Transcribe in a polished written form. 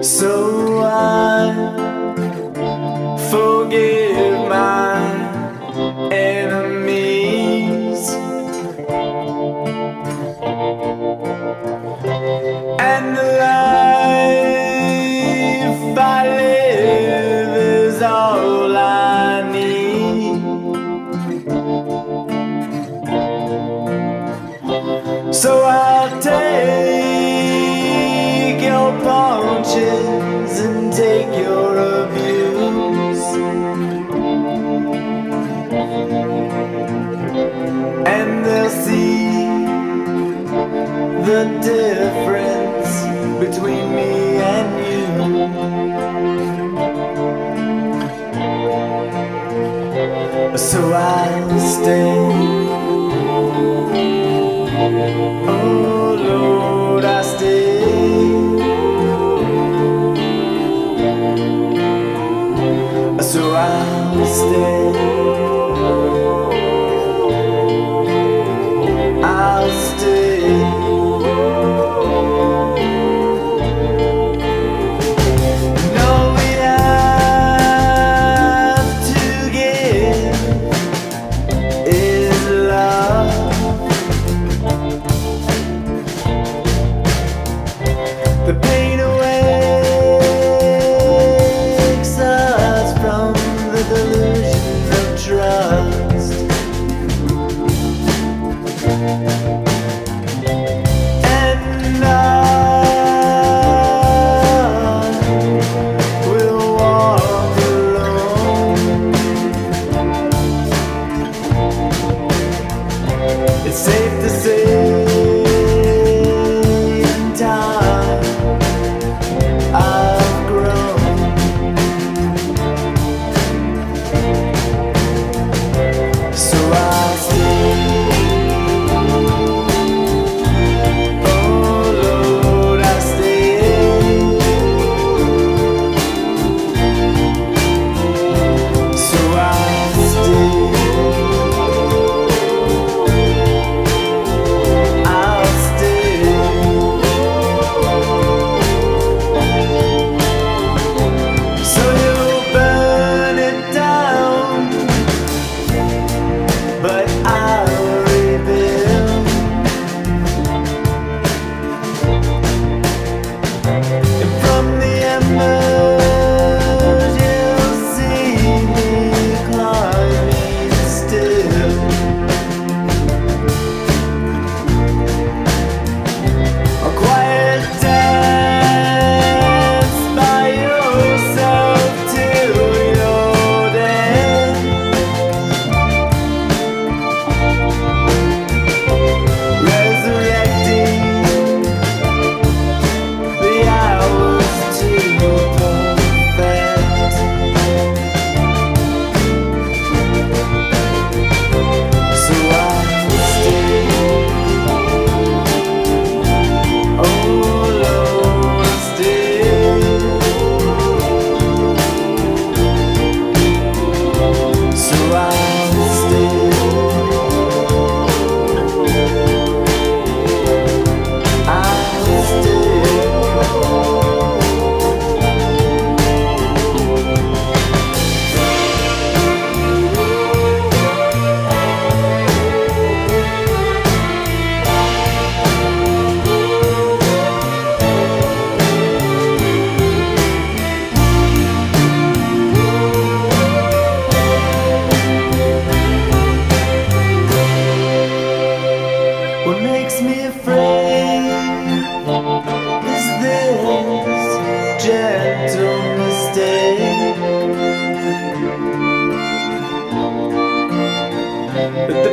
So I forgive my enemies, and the life I live is all I need. So I'll take your punches and take your abuse, and they'll see the difference between me and you. So I'll stay. Oh Lord, I stay. So I'll stay. I'll stay. The pain awakes us from the delusion of trust, and I will walk alone. It's safe to say gentle mistake.